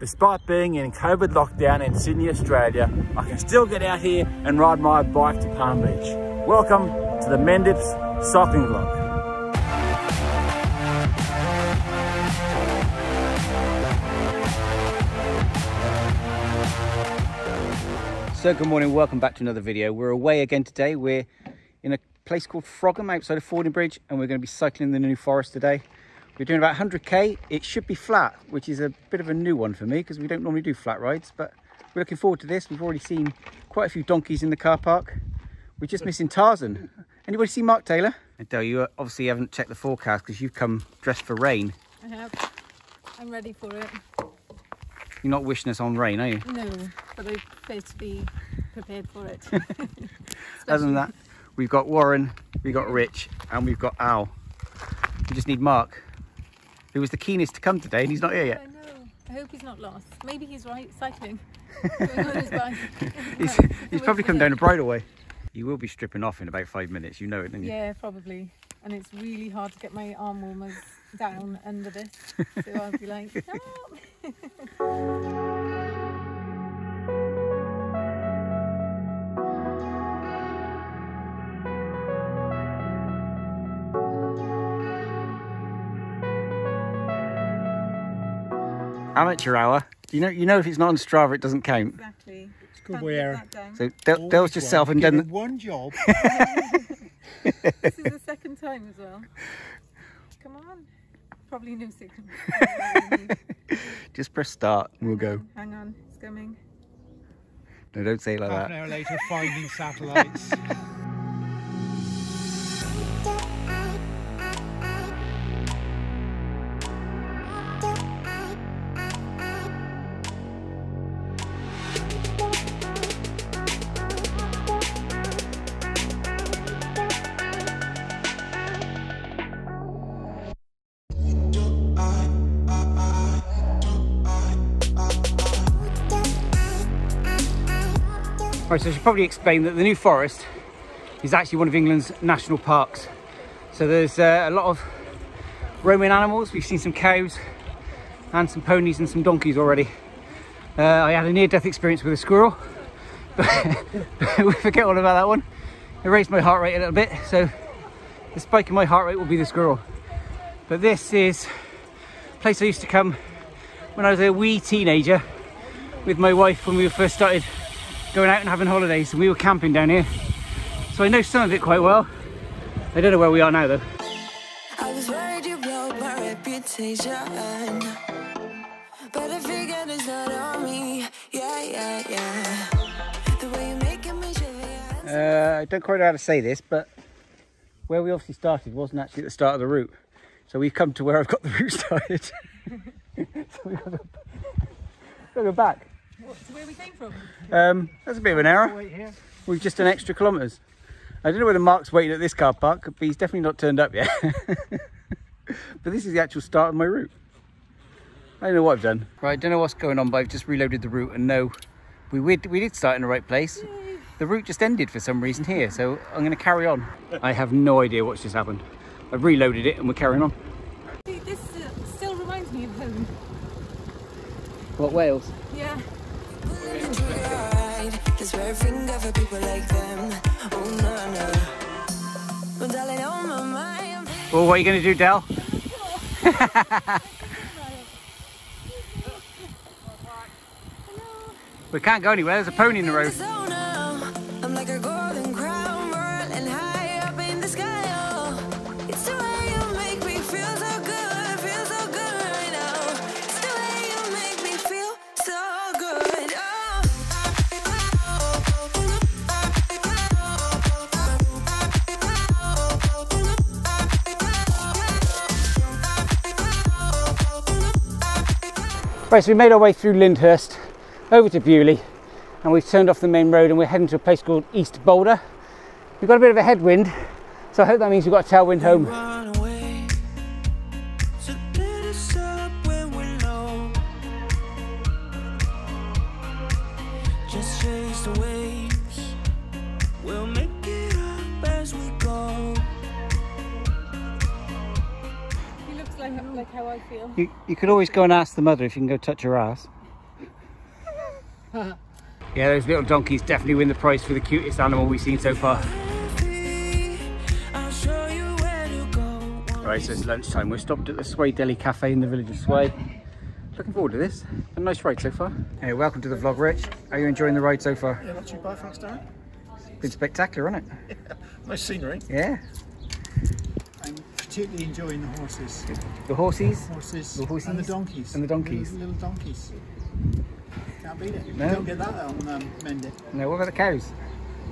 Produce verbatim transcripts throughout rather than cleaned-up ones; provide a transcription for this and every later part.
Despite being in COVID lockdown in Sydney, Australia, I can still get out here and ride my bike to Palm Beach. Welcome to the Mendips Cycling Vlog. So good morning, welcome back to another video. We're away again today. We're in a place called Frogham outside of Fordingbridge, and we're going to be cycling the New Forest today. We're doing about one hundred K. It should be flat, which is a bit of a new one for me because we don't normally do flat rides, but we're looking forward to this. We've already seen quite a few donkeys in the car park. We're just missing Tarzan. Anybody see Mark Taylor? And Del, you obviously haven't checked the forecast because you've come dressed for rain. I have. I'm ready for it. You're not wishing us on rain, are you? No, but I prefer to be prepared for it. Other than that, we've got Warren, we've got Rich, and we've got Al. We just need Mark, who was the keenest to come today, and he's not here yet. I know. I hope he's not lost. Maybe he's right cycling. Going on his bike. he's he's, he's probably come down a bridleway. You will be stripping off in about five minutes. You know it, don't you? Yeah, probably. And it's really hard to get my arm warmers down under this, so I'll be like, help! Amateur hour. You know, you know, if it's not on Strava, it doesn't count. Exactly. It's good we error. So Del, Del's just self and done one job. This is the second time as well. Come on. Probably no signal. Just press start and we'll go. Hang on, it's coming. No, don't say it like that. Half an hour later, finding satellites. Right, so I should probably explain that the New Forest is actually one of England's national parks. So there's uh, a lot of roaming animals. We've seen some cows and some ponies and some donkeys already. Uh, I had a near-death experience with a squirrel, but we forget all about that one. It raised my heart rate a little bit, so the spike in my heart rate will be the squirrel. But this is a place I used to come when I was a wee teenager with my wife when we first started going out and having holidays, and we were camping down here, so I know some of it quite well. I don't know where we are now though. I was worried you blowed my reputation, but I figured it's not on me. Yeah, yeah, yeah. The way you're making me shiver. Uh, I don't quite know how to say this, but where we obviously started wasn't actually at the start of the route, so we've come to where I've got the route started. So we've got to go back. What, to where we came from? Um, that's a bit of an error. We've just done extra kilometres. I don't know whether Mark's waiting at this car park, but he's definitely not turned up yet. But this is the actual start of my route. I don't know what I've done. Right, I don't know what's going on, but I've just reloaded the route, and no, we, we, we did start in the right place. Yay. The route just ended for some reason here, so I'm going to carry on. I have no idea what's just happened. I've reloaded it and we're carrying on. See, this uh, still reminds me of home. What, Wales? Yeah. Well, what are you going to do, Del? We can't go anywhere, there's a pony in the road. Right, so we made our way through Lyndhurst, over to Beaulieu, and we've turned off the main road and we're heading to a place called East Boldre. We've got a bit of a headwind, so I hope that means we've got a tailwind home. Like how I feel. You, you could always go and ask the mother if you can go touch her ass. Yeah, those little donkeys definitely win the prize for the cutest animal we've seen so far. Right, so it's lunchtime. We're stopped at the Sway Deli Cafe in the village of Sway. Looking forward to this. Been a nice ride so far. Hey, welcome to the vlog, Rich. Are you enjoying the ride so far? Yeah, not too bad, thanks, Darren. It's been spectacular, hasn't it? Yeah, nice scenery. Yeah. I'm particularly enjoying the horses. The horses? The horses. The horses. And the donkeys. And the donkeys. The little, little donkeys. Can't beat it. No. You don't get that on um, Mendips. No, what about the cows?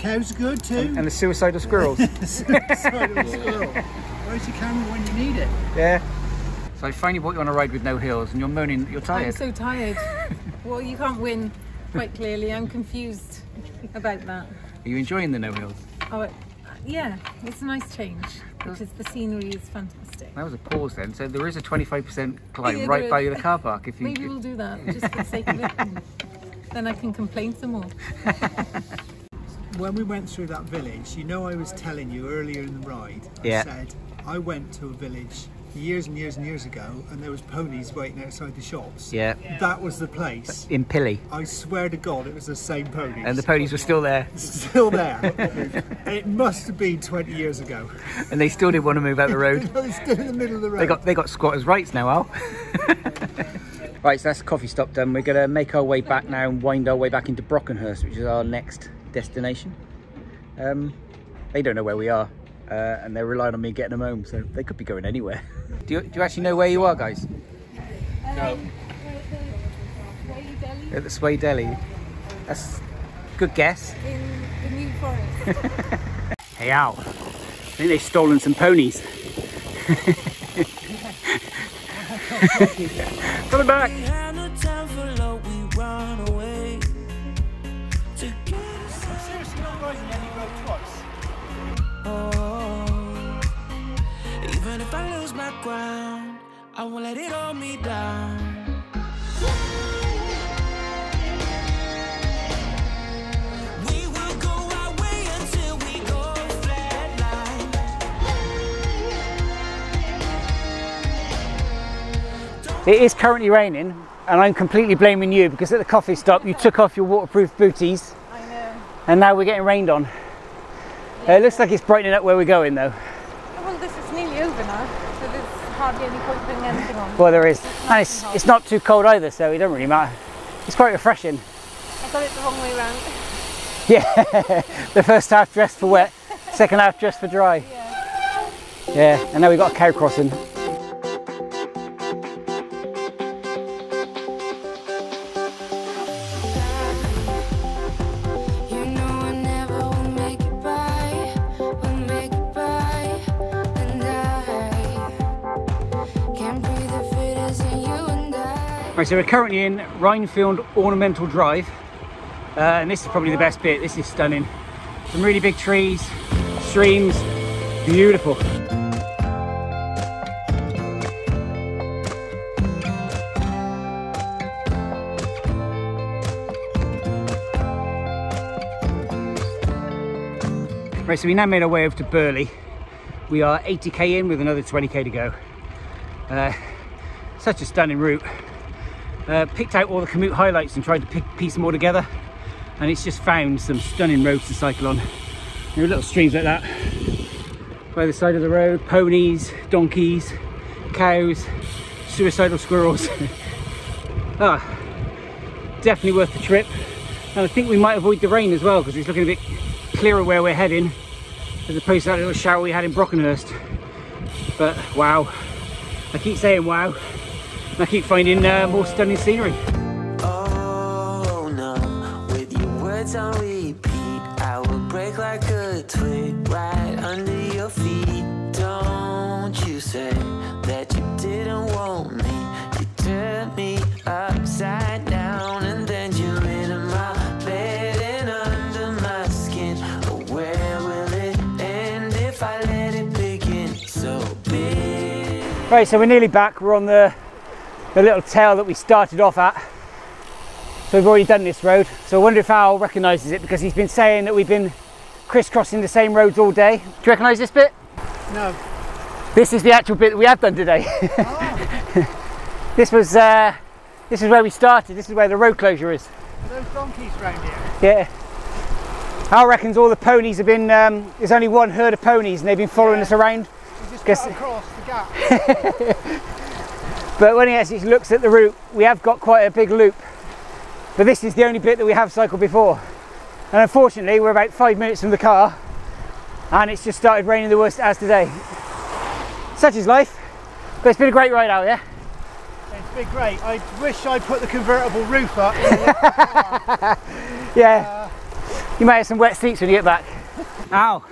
Cows are good too. And, and the suicidal squirrels. The suicidal squirrel. Where's your camera when you need it? Yeah. So I finally brought you on a ride with no heels and you're moaning that you're tired. I'm so tired. Well, you can't win, quite clearly. I'm confused about that. Are you enjoying the no heels? Oh, it, yeah. It's a nice change because the scenery is fantastic. That was a pause then. So there is a twenty-five percent climb yeah, right is. by the car park. If you Maybe could. we'll do that just for the sake of it. Then I can complain some more. When we went through that village, you know I was telling you earlier in the ride, I yeah. said I went to a village years and years and years ago and there was ponies waiting outside the shops. Yeah. That was the place. In Pili. I swear to God it was the same ponies. And the ponies were still there. Still there. And it must have been twenty years ago. And they still didn't want to move out the road. No, they're still in the middle of the road. They got, they got squatters' rights now, Al. Right, so that's the coffee stop done. We're going to make our way back now and wind our way back into Brockenhurst, which is our next destination. Um, they don't know where we are. Uh, and they're relying on me getting them home, so they could be going anywhere. Do you, do you actually know where you are, guys? No. Um, at the Sway Deli. That's good guess. In the New Forest. Hey, Al. I think they've stolen some ponies. Coming back. I'm seriously not riding any road twice. Even if I lose my ground, I won't let it hold me down. We will go our way until we go flatline. It is currently raining, and I'm completely blaming you because at the coffee stop you took off your waterproof booties. I know. And now we're getting rained on. Uh, it looks like it's brightening up where we're going though. Well, this is nearly over now, so there's hardly any point putting anything on. Well, there is. It's and it's, it's not too cold either, so it doesn't really matter. It's quite refreshing. I got it the wrong way round. Yeah, the first half dressed for wet, second half dressed for dry. Yeah. Yeah, and now we've got a cow crossing. Right, so we're currently in Rhinefield Ornamental Drive, uh, and this is probably the best bit. This is stunning. Some really big trees, streams, beautiful. Right, so we now made our way over to Burley. We are eighty K in with another twenty K to go. Uh, such a stunning route. Uh, picked out all the commute highlights and tried to pick, piece them all together, and it's just found some stunning roads to cycle on. There are little streams like that by the side of the road, ponies, donkeys, cows, suicidal squirrels. Ah, definitely worth the trip, and I think we might avoid the rain as well because it's looking a bit clearer where we're heading as opposed to that little shower we had in Brockenhurst. But wow, I keep saying wow. I keep finding uh, more stunning scenery. Oh no, with your words on repeat, I will break like a twig right under your feet. Don't you say that you didn't want me? You turned me upside down and then you're in my bed and under my skin. Oh, where will it end if I let it begin? So big. Right, so we're nearly back. We're on the the little tail that we started off at, so we've already done this road. So I wonder if Al recognises it because he's been saying that we've been crisscrossing the same roads all day. Do you recognise this bit? No. This is the actual bit that we have done today. Oh. This was uh, this is where we started. This is where the road closure is. Are those donkeys round here? Yeah. I reckon all the ponies have been, um, there's only one herd of ponies and they've been following yeah. us around. We just got across the gap. But when he actually looks at the route, we have got quite a big loop. But this is the only bit that we have cycled before. And unfortunately, we're about five minutes from the car and it's just started raining the worst as today. Such is life. But it's been a great ride out, yeah? It's been great. I wish I put the convertible roof up. Yeah. Uh, you might have some wet seats when you get back. Ow.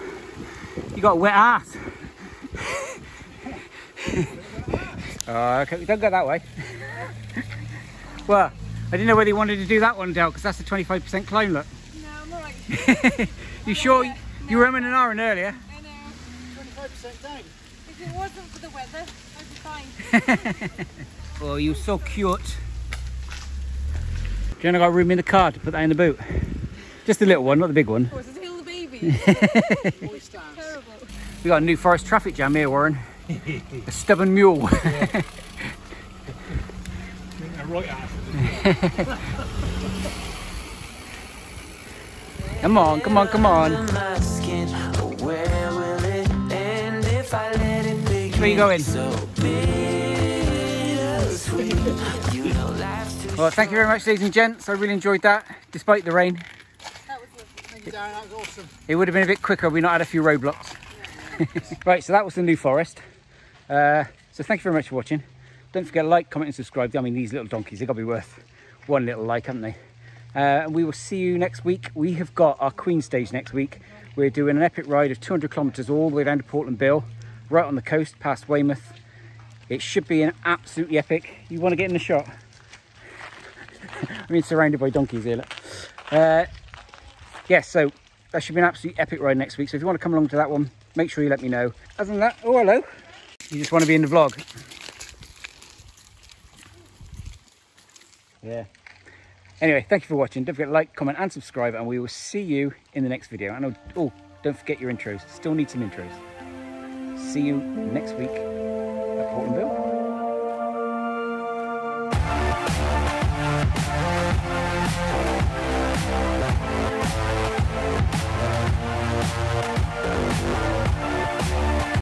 You got a wet ass. Oh, okay. Don't go that way. Well, I didn't know whether you wanted to do that one, Del, because that's a twenty-five percent climb, look. You sure? No, you were in an hour earlier. I know. twenty-five percent down. If it wasn't for the weather, I'd be fine. Oh, you're so cute. Joanna got room in the car to put that in the boot. Just the little one, not the big one. Oh, it's a little baby. Terrible. We got a New Forest traffic jam here, Warren. A stubborn mule. Yeah. A right ass. Come on, come on, come on. Where are you going? Well, thank you very much, ladies and gents. I really enjoyed that, despite the rain. That was lovely. That was awesome. It would have been a bit quicker if we not had a few roadblocks. Right, so that was the New Forest. Uh, so thank you very much for watching. Don't forget to like, comment and subscribe. I mean, these little donkeys, they've got to be worth one little like, haven't they? Uh, we will see you next week. We have got our Queen stage next week. We're doing an epic ride of two hundred kilometres all the way down to Portland Bill, right on the coast past Weymouth. It should be an absolutely epic. You want to get in the shot? I mean, surrounded by donkeys here. Look. Uh, yeah, so that should be an absolutely epic ride next week. So if you want to come along to that one, make sure you let me know. Other than that, oh, hello. You just want to be in the vlog. Yeah. Anyway, thank you for watching. Don't forget to like, comment and subscribe, and we will see you in the next video. And oh, don't forget your intros. Still need some intros. See you next week at Portland Bill.